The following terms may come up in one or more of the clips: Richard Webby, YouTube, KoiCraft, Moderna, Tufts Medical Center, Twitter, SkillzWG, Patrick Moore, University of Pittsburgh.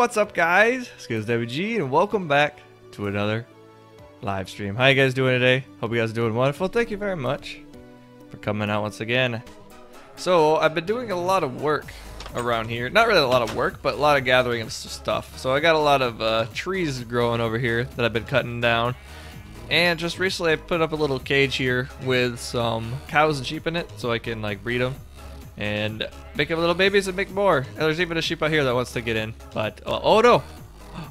What's up, guys? SkillzWG, and welcome back to another live stream. How you guys doing today? Hope you guys are doing wonderful. Thank you very much for coming out once again. So I've been doing a lot of work around here. Not really a lot of work, but a lot of gathering of stuff. So I got a lot of trees growing over here that I've been cutting down. And just recently I put up a little cage here with some cows and sheep in it so I can like breed them and make them little babies and make more. And there's even a sheep out here that wants to get in, but oh no.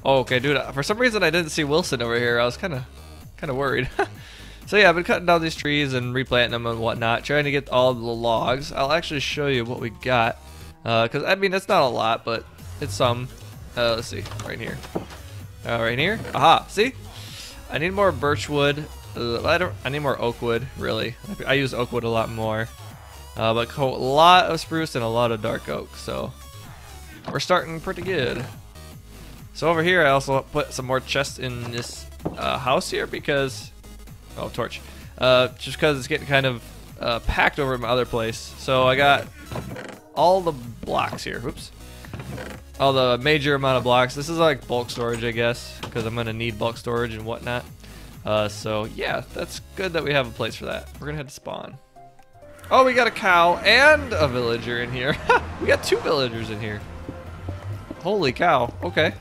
Oh, okay, dude, for some reason I didn't see Wilson over here. I was kind of worried. So yeah, I've been cutting down these trees and replanting them and whatnot, trying to get all the logs. I'll actually show you what we got, because I mean, it's not a lot, but it's some. Let's see, right here, right here. Aha, see, I need more birch wood. I need more oak wood, really. I use oak wood a lot more. But a lot of spruce and a lot of dark oak, so we're starting pretty good. So over here I also put some more chests in this house here because, oh, torch, just because it's getting kind of packed over at my other place. So I got all the blocks here, oops, all the major amount of blocks. This is like bulk storage, I guess, because I'm going to need bulk storage and whatnot. So yeah, that's good that we have a place for that. We're going to head to spawn. Oh, we got a cow and a villager in here. We got two villagers in here. Holy cow. Okay.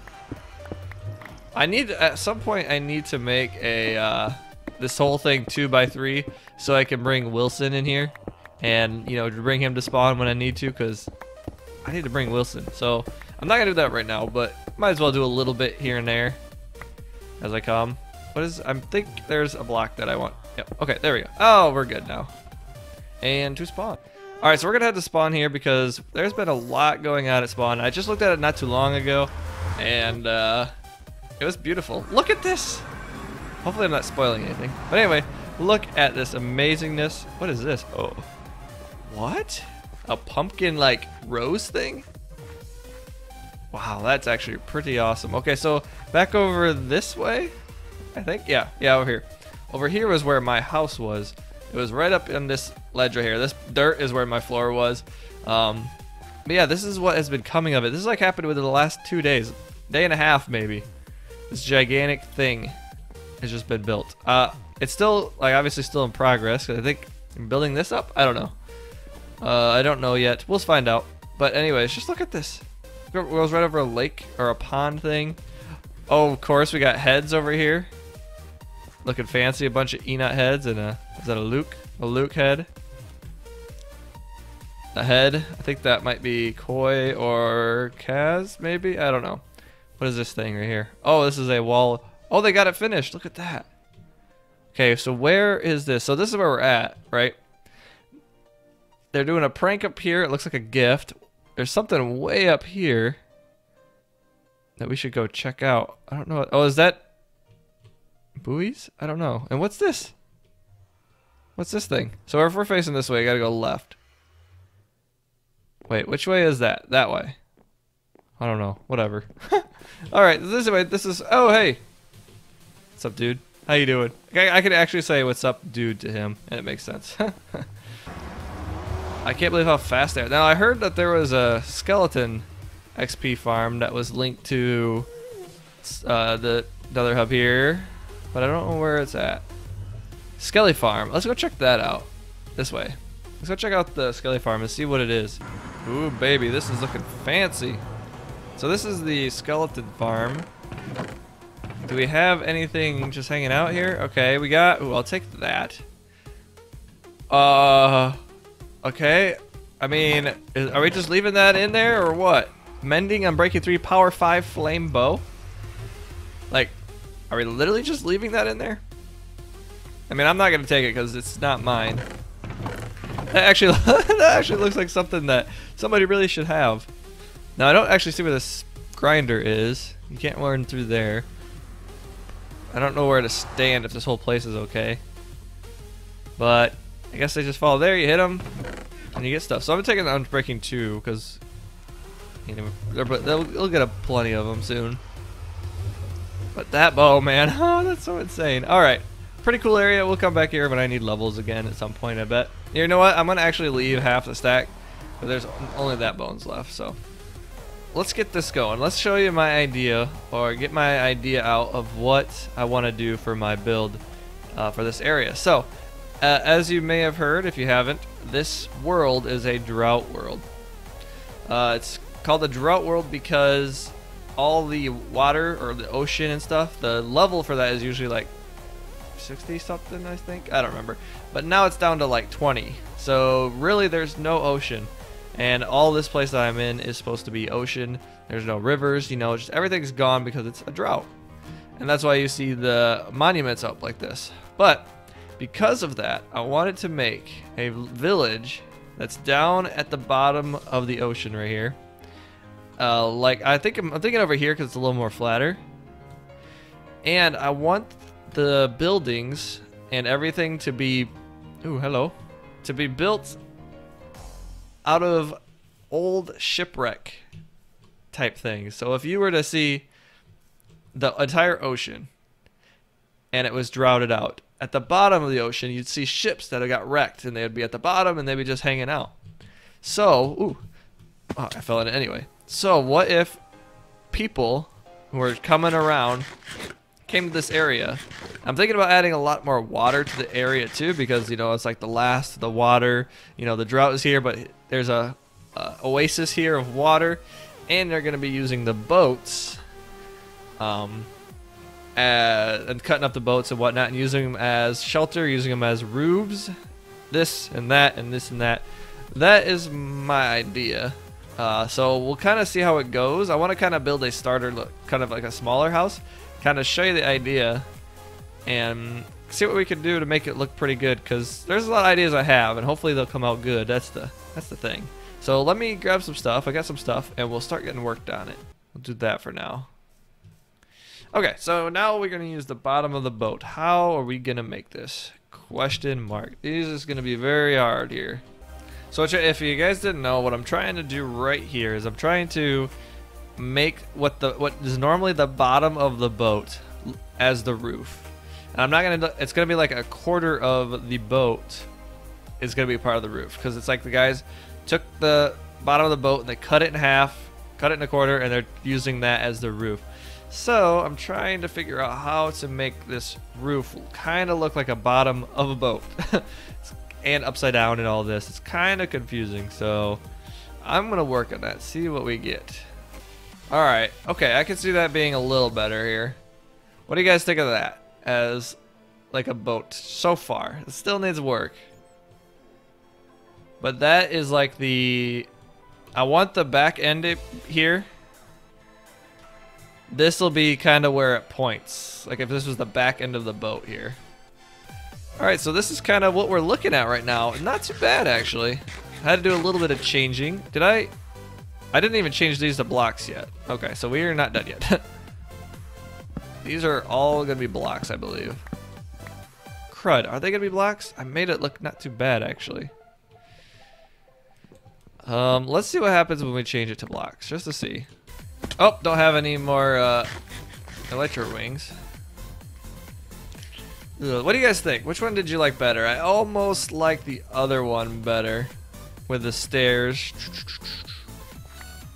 I need, at some point, I need to make a, this whole thing 2x3 so I can bring Wilson in here and, you know, bring him to spawn when I need to, because I need to bring Wilson. So I'm not going to do that right now, but might as well do a little bit here and there as I come. What is, I think there's a block that I want. Yep. Okay, there we go. Oh, we're good now. And to spawn. Alright, so we're gonna head to spawn here because there's been a lot going on at spawn. I just looked at it not too long ago and it was beautiful. Look at this! Hopefully I'm not spoiling anything. But anyway, look at this amazingness. What is this? Oh. What? A pumpkin like rose thing? Wow, that's actually pretty awesome. Okay, so back over this way, I think. Yeah, over here. Over here was where my house was. It was right up in this ledge right here. This dirt is where my floor was. But yeah, this is what has been coming of it. This is like happened within the last 2 days. Day and a half, maybe. This gigantic thing has just been built. It's still, like, obviously still in progress, because I think I'm building this up? I don't know. I don't know yet. We'll find out. But anyways, just look at this. It goes right over a lake or a pond thing. Oh, of course, we got heads over here. Looking fancy, a bunch of Enoch heads and a, is that a Luke? A Luke head? A head? I think that might be Koi or Kaz, maybe? I don't know. What is this thing right here? Oh, this is a wall. Oh, they got it finished. Look at that. Okay, so where is this? So this is where we're at, right? They're doing a prank up here. It looks like a gift. There's something way up here that we should go check out. I don't know. Oh, is that buoys? I don't know. And what's this? What's this thing? So if we're facing this way, I gotta go left. Wait, which way is that? That way. I don't know. Whatever. Alright, this way. This is... Oh, hey! What's up, dude? How you doing? I could actually say what's up, dude, to him, and it makes sense. I can't believe how fast they are. Now, I heard that there was a skeleton XP farm that was linked to the other hub here, but I don't know where it's at. Skelly Farm. Let's go check that out. This way. Let's go check out the Skelly Farm and see what it is. Ooh, baby, this is looking fancy. So this is the Skeleton Farm. Do we have anything just hanging out here? Okay, we got... Ooh, I'll take that. Okay. I mean, are we just leaving that in there or what? Mending on Breaking 3 Power 5 Flame Bow. Like, are we literally just leaving that in there? I mean, I'm not going to take it because it's not mine. That actually looks like something that somebody really should have. Now, I don't actually see where this grinder is. You can't run through there. I don't know where to stand if this whole place is okay. But I guess they just fall there, you hit them, and you get stuff. So I'm taking the Unbreaking 2 because, you know, they'll get a plenty of them soon. But that bow, man, oh, that's so insane. All right, pretty cool area. We'll come back here, but I need levels again at some point, I bet. You know what? I'm gonna actually leave half the stack, but there's only that bones left. So let's get this going. Let's show you my idea, or get my idea out of what I want to do for my build for this area. So as you may have heard, if you haven't, this world is a drought world. It's called the drought world because all the water, or the ocean and stuff, the level for that is usually like 60 something, I think, I don't remember, but now it's down to like 20, so really there's no ocean, and all this place that I'm in is supposed to be ocean. There's no rivers, you know, just everything's gone because it's a drought, and that's why you see the monuments up like this. But because of that, I wanted to make a village that's down at the bottom of the ocean right here. Like I'm thinking over here because it's a little more flatter, and I want the buildings and everything to be, ooh, hello, to be built out of old shipwreck type things. So if you were to see the entire ocean and it was droughted out, at the bottom of the ocean you'd see ships that have got wrecked, and they would be at the bottom and they'd be just hanging out. So ooh, oh, I fell in it anyway. So what if people who are coming around came to this area? I'm thinking about adding a lot more water to the area too, because, you know, it's like the last of the water, you know, the drought is here, but there's a oasis here of water, and they're gonna be using the boats and cutting up the boats and whatnot, and using them as shelter, using them as roofs, this and that and this and that. That is my idea. So we'll kind of see how it goes. I want to kind of build a starter look, kind of like a smaller house, kind of show you the idea and see what we can do to make it look pretty good, because there's a lot of ideas I have, and hopefully they'll come out good. That's the thing. So let me grab some stuff. I got some stuff, and we'll start getting worked on it. We'll do that for now. Okay, so now we're going to use the bottom of the boat. How are we going to make this? Question mark. This is going to be very hard here. So if you guys didn't know, what I'm trying to do right here is I'm trying to make what is normally the bottom of the boat as the roof, and I'm not gonna, it's gonna be like a quarter of the boat is gonna be part of the roof, because it's like the guys took the bottom of the boat and they cut it in half, cut it in a quarter, and they're using that as the roof. So I'm trying to figure out how to make this roof kind of look like a bottom of a boat and upside down and all this. It's kind of confusing, so I'm gonna work on that, see what we get. Alright, okay, I can see that being a little better here. What do you guys think of that as like a boat so far? It still needs work. But that is like the, I want the back end here. This will be kind of where it points. Like if this was the back end of the boat here. Alright, so this is kind of what we're looking at right now. Not too bad, actually. I had to do a little bit of changing. Did I didn't even change these to blocks yet. Okay, so we are not done yet. These are all gonna be blocks, I believe. Crud, are they gonna be blocks? I made it look not too bad, actually. Let's see what happens when we change it to blocks, just to see. Oh, don't have any more electro wings. Ugh, what do you guys think? Which one did you like better? I almost like the other one better, with the stairs.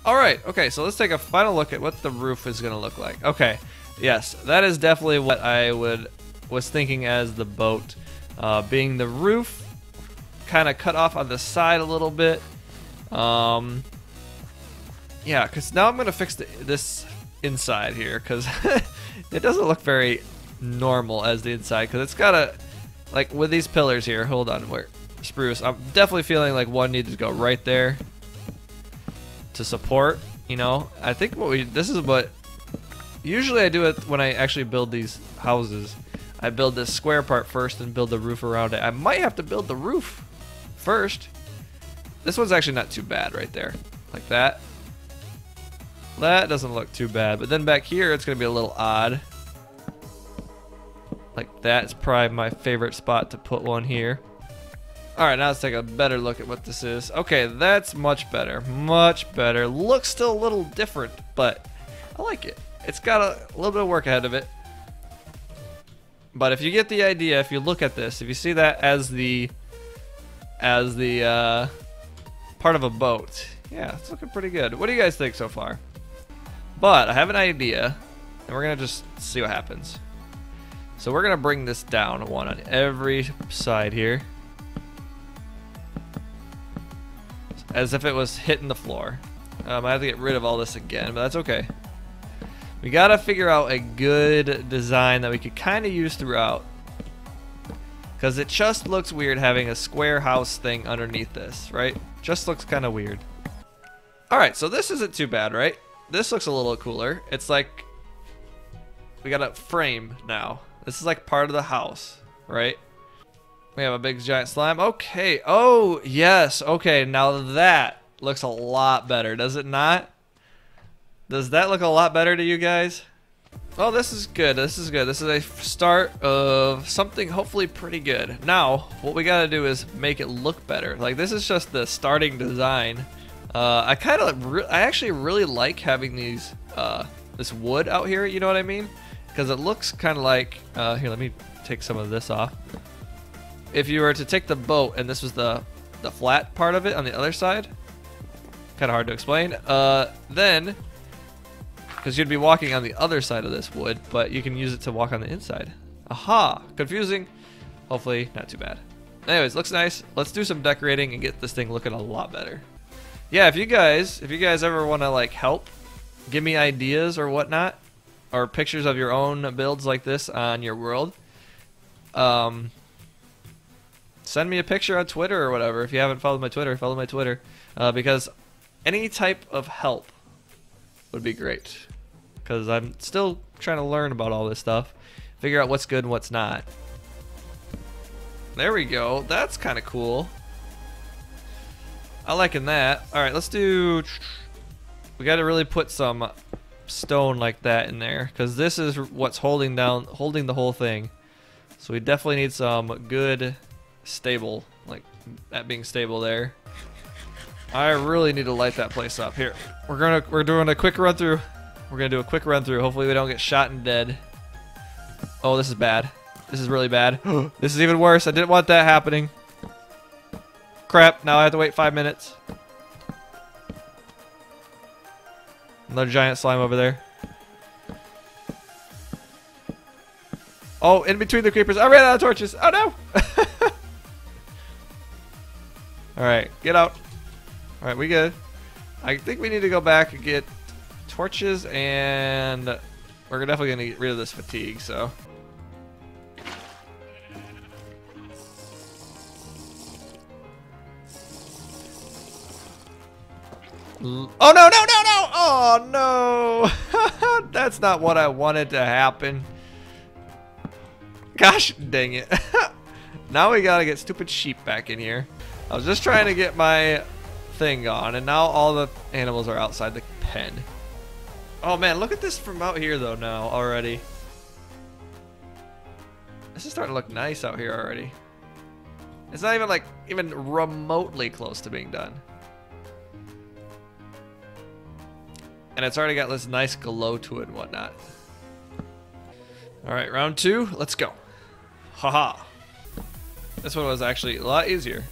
Alright, okay, so let's take a final look at what the roof is going to look like. Okay, yes, that is definitely what I was thinking as the boat. Being the roof, kind of cut off on the side a little bit. Yeah, because now I'm going to fix this inside here, because it doesn't look very normal as the inside, because it's got a, like with these pillars here, hold on, where spruce, I'm definitely feeling like one needs to go right there to support, you know. I think what this is what usually I do it when I actually build these houses. I build this square part first and build the roof around it. I might have to build the roof first. This one's actually not too bad right there, like that. That doesn't look too bad, but then back here it's gonna be a little odd. Like that's probably my favorite spot to put one here. Alright, now let's take a better look at what this is. Okay, that's much better. Much better. Looks still a little different, but I like it. It's got a little bit of work ahead of it. But if you get the idea, if you look at this, if you see that as the part of a boat, Yeah, it's looking pretty good. What do you guys think so far? But I have an idea, and we're going to just see what happens. So we're going to bring this down one on every side here, as if it was hitting the floor. I have to get rid of all this again, but that's okay. We got to figure out a good design that we could kind of use throughout, because it just looks weird having a square house thing underneath this, right? Just looks kind of weird. Alright, so this isn't too bad, right? This looks a little cooler. It's like we got a frame now. This is like part of the house, right? We have a big giant slime. Okay. Oh, yes. Okay, now that looks a lot better, does it not? Does that look a lot better to you guys? Oh, this is good. This is good. This is a start of something hopefully pretty good. Now, what we gotta do is make it look better. Like, this is just the starting design. I actually really like having these this wood out here. You know what I mean? Because it looks kind of like here. Let me take some of this off. If you were to take the boat and this was the flat part of it on the other side, kind of hard to explain. Then. Because you'd be walking on the other side of this wood, but you can use it to walk on the inside. Aha! Confusing. Hopefully not too bad. Anyways, looks nice. Let's do some decorating and get this thing looking a lot better. Yeah, if you guys ever want to like help, give me ideas or whatnot, or pictures of your own builds like this on your world, send me a picture on Twitter or whatever. If you haven't followed my Twitter, follow my Twitter, because any type of help would be great. Because I'm still trying to learn about all this stuff, figure out what's good and what's not. There we go. That's kind of cool. I liking that. All right, let's do. We got to really put some stone like that in there, because this is what's holding the whole thing. So we definitely need some good stable, like that being stable there. I really need to light that place up. Here, we're doing a quick run through. We're gonna do a quick run through. Hopefully we don't get shot and dead. Oh, this is bad. This is really bad. This is even worse. I didn't want that happening. Crap, now I have to wait 5 minutes. Another giant slime over there. Oh, in between the creepers. I ran out of torches. Oh no! Alright, get out. Alright, we good. I think we need to go back and get torches, and we're definitely going to get rid of this fatigue, so. Oh, no, no, no, no! Oh, no! That's not what I wanted to happen. Gosh dang it. Now we got to get stupid sheep back in here. I was just trying to get my thing on, and now all the animals are outside the pen. Oh man, look at this from out here though now already. This is starting to look nice out here already. It's not even like even remotely close to being done. And it's already got this nice glow to it and whatnot. Alright, round two, let's go. Haha. This one was actually a lot easier.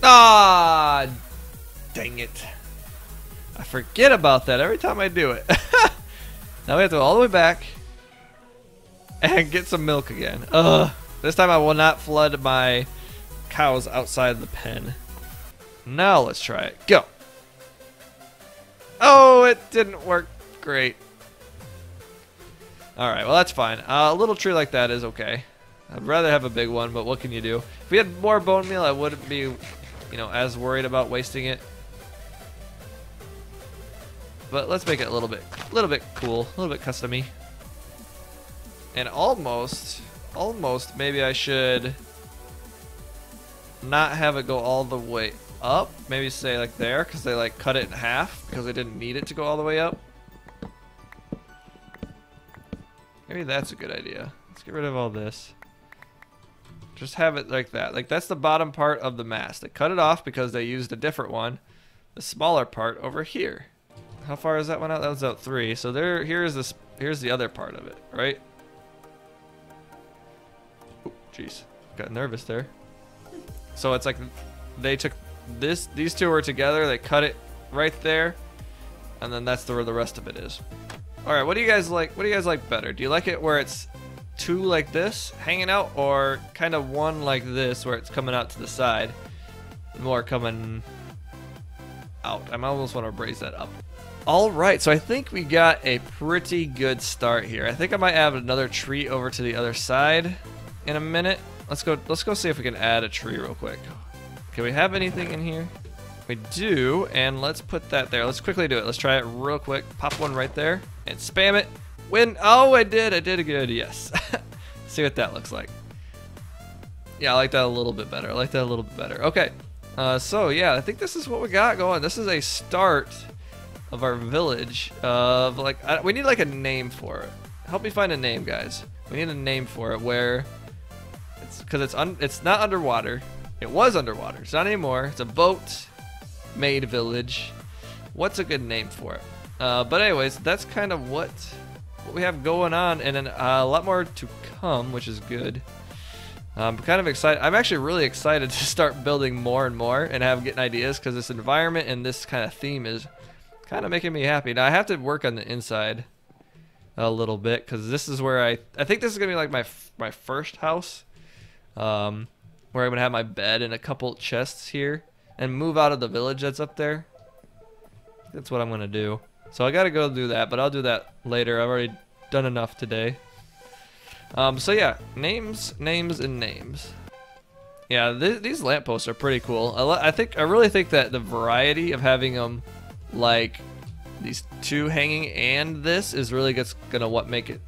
Ah, dang it. I forget about that every time I do it. Now we have to go all the way back and get some milk again. Ugh. This time I will not flood my cows outside the pen. Now let's try it. Go. Oh, it didn't work great. Alright, well that's fine. A little tree like that is okay. I'd rather have a big one, but what can you do? If we had more bone meal, I wouldn't be, you know, as worried about wasting it. But let's make it a little bit cool, a little bit custom-y. And almost maybe I should not have it go all the way up. Maybe say like there, because they like cut it in half because they didn't need it to go all the way up. Maybe that's a good idea. Let's get rid of all this. Just have it like that. Like that's the bottom part of the mast. They cut it off because they used a different one. The smaller part over here. How far is that one out? That was out 3. So there, here's the other part of it, right? Jeez, got nervous there. So it's like they took these two are together. They cut it right there, and then that's where the rest of it is. All right, what do you guys like? What do you guys like better? Do you like it where it's two like this hanging out, or kind of one like this where it's coming out to the side, more coming out? I almost want to braise that up. All right, so I think we got a pretty good start here. I think I might add another tree over to the other side in a minute. Let's go see if we can add a tree real quick. Can we have anything in here? We do, and let's put that there. Let's quickly do it. Let's try it real quick. Pop one right there and spam it. Win. Oh, I did a good, yes. See what that looks like. Yeah, I like that a little bit better. I like that a little bit better. Okay, so yeah, I think this is what we got going. This is a start of our village of like, we need like a name for it. Help me find a name, guys. We need a name for it where it's, cause it's not underwater. It was underwater, it's not anymore. It's a boat made village. What's a good name for it? But anyways, that's kind of what we have going on, and then a lot more to come, which is good. I'm kind of excited. I'm actually really excited to start building more and more and getting ideas, cause this environment and this kind of theme is kind of making me happy. Now I have to work on the inside a little bit, because this is where I think this is gonna be like my first house, where I'm gonna have my bed and a couple chests here and move out of the village that's up there. That's what I'm gonna do. So I gotta go do that, but I'll do that later. I've already done enough today. So yeah, names. Yeah, these lampposts are pretty cool. I really think that the variety of having them like these two hanging and this is really gonna make it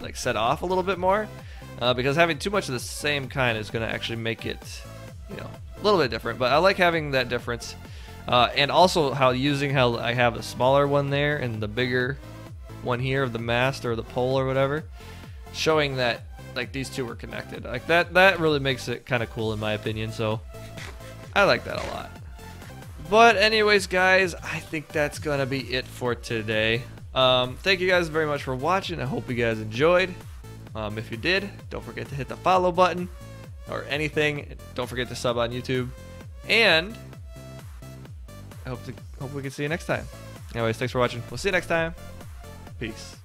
like set off a little bit more, because having too much of the same kind is gonna actually make it, you know, a little bit different. But I like having that difference, and also how I have a smaller one there and the bigger one here of the mast or the pole or whatever, showing that like these two are connected like that. That really makes it kind of cool in my opinion, so I like that a lot. But anyways, guys, I think that's going to be it for today. Thank you guys very much for watching. I hope you guys enjoyed. If you did, don't forget to hit the follow button or anything. Don't forget to sub on YouTube. And I hope we can see you next time. Anyways, thanks for watching. We'll see you next time. Peace.